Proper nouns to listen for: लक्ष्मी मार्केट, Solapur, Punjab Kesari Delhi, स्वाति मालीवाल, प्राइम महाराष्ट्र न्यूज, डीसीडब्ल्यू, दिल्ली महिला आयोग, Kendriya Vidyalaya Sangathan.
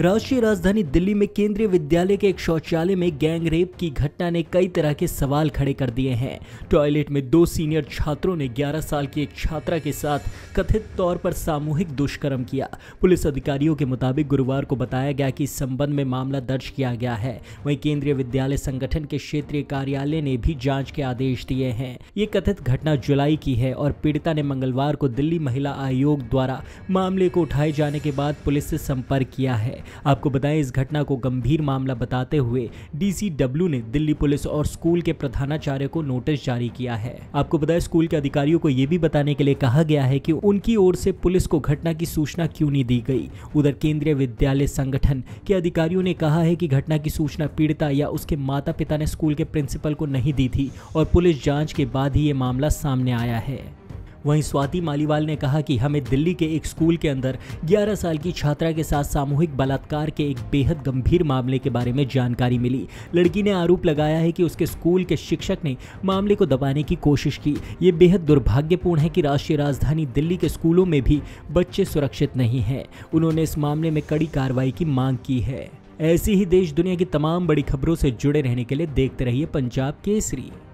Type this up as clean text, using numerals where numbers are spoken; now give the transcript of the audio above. राष्ट्रीय राजधानी दिल्ली में केंद्रीय विद्यालय के एक शौचालय में गैंग रेप की घटना ने कई तरह के सवाल खड़े कर दिए हैं। टॉयलेट में दो सीनियर छात्रों ने 11 साल की एक छात्रा के साथ कथित तौर पर सामूहिक दुष्कर्म किया। पुलिस अधिकारियों के मुताबिक गुरुवार को बताया गया कि इस संबंध में मामला दर्ज किया गया है। वहीं केंद्रीय विद्यालय संगठन के क्षेत्रीय कार्यालय ने भी जाँच के आदेश दिए हैं। ये कथित घटना जुलाई की है और पीड़िता ने मंगलवार को दिल्ली महिला आयोग द्वारा मामले को उठाए जाने के बाद पुलिस से संपर्क किया है। आपको बताएं, इस घटना को गंभीर मामला बताते हुए डीसीडब्ल्यू ने दिल्ली पुलिस और स्कूल के प्रधानाचार्य को नोटिस जारी किया है। आपको बताएं, स्कूल के अधिकारियों को यह भी बताने के लिए कहा गया है कि उनकी ओर से पुलिस को घटना की सूचना क्यों नहीं दी गई। उधर केंद्रीय विद्यालय संगठन के अधिकारियों ने कहा है कि घटना की सूचना पीड़िता या उसके माता पिता ने स्कूल के प्रिंसिपल को नहीं दी थी और पुलिस जांच के बाद ही ये मामला सामने आया है। वहीं स्वाति मालीवाल ने कहा कि हमें दिल्ली के एक स्कूल के अंदर 11 साल की छात्रा के साथ सामूहिक बलात्कार के एक बेहद गंभीर मामले के बारे में जानकारी मिली। लड़की ने आरोप लगाया है कि उसके स्कूल के शिक्षक ने मामले को दबाने की कोशिश की। ये बेहद दुर्भाग्यपूर्ण है कि राष्ट्रीय राजधानी दिल्ली के स्कूलों में भी बच्चे सुरक्षित नहीं हैं। उन्होंने इस मामले में कड़ी कार्रवाई की मांग की है। ऐसी ही देश दुनिया की तमाम बड़ी खबरों से जुड़े रहने के लिए देखते रहिए पंजाब केसरी।